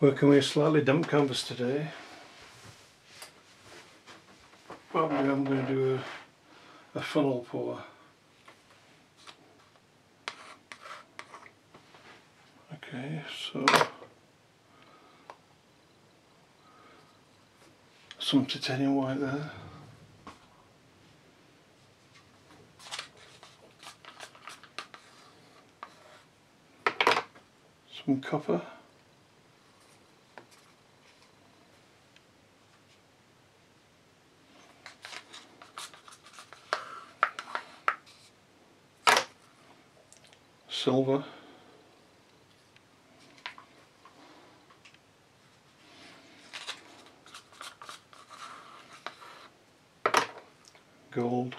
Working with a slightly damp canvas today. Probably I'm going to do a funnel pour. Okay, so some titanium white there. Some copper. Silver. Gold.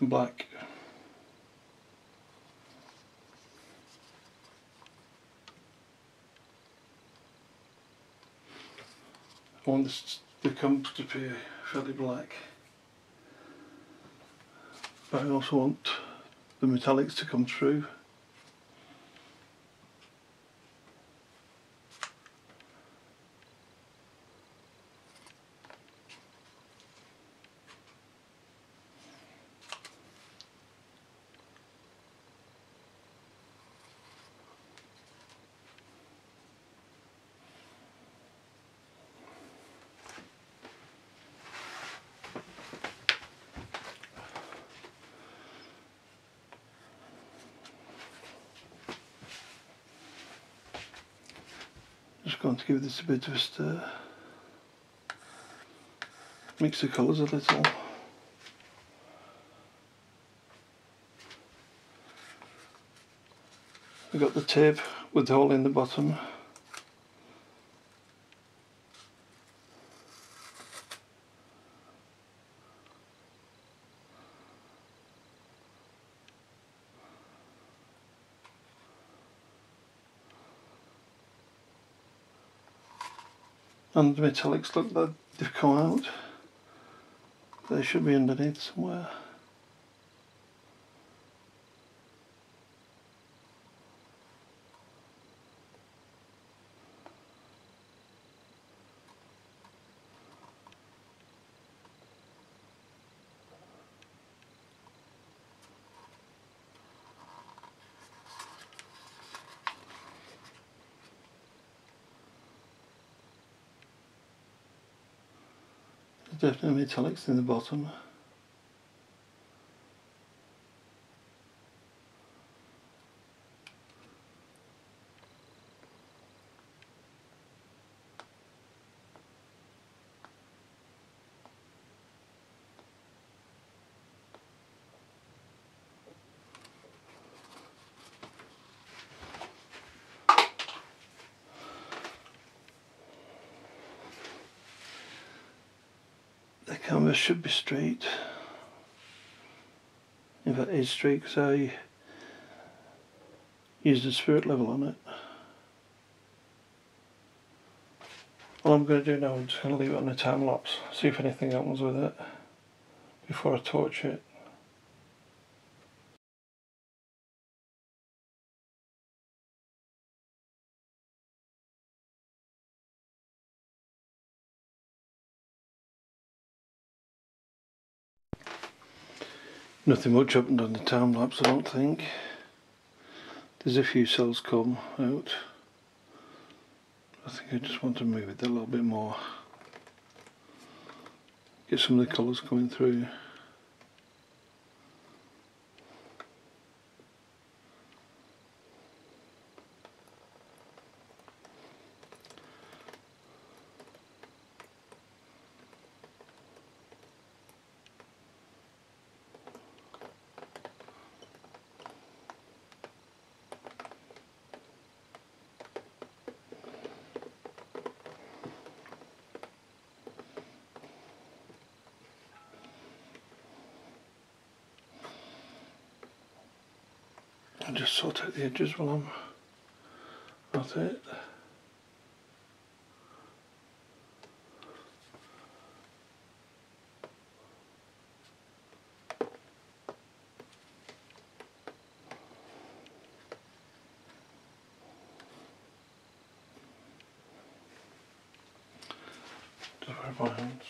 Black. I want this to come to be fairly black, but I also want the metallics to come through. Going to give this a bit of a stir, mix the colours a little, we've got the tape with the hole in the bottom, and the metallics look like they've come out. They should be underneath somewhere. Definitely metallics in the bottom. The canvas should be straight, in fact it is straight because I used the spirit level on it. All I'm going to do now, I'm just going to leave it on a time lapse, see if anything happens with it before I torch it. Nothing much happened on the time lapse, I don't think. There's a few cells come out. I think I just want to move it a little bit more. Get some of the colours coming through. I'll just sort out the edges while I'm at it. couple of hands.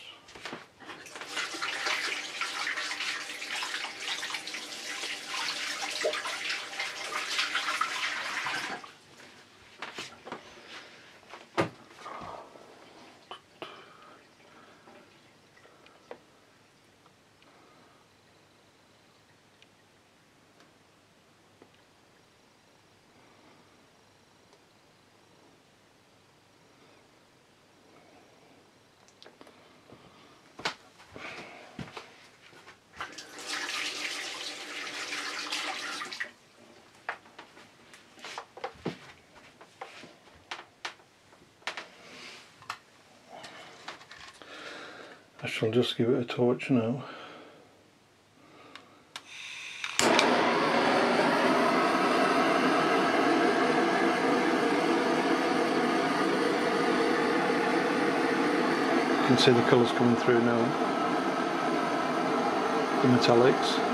I shall just give it a torch now. You can see the colours coming through now, the metallics.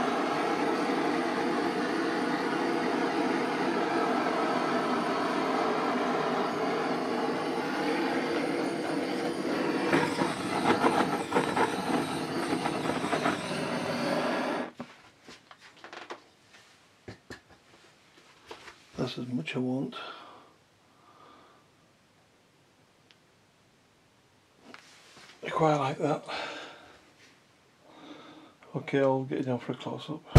That's as much I want. I quite like that. Okay, I'll get you down for a close-up.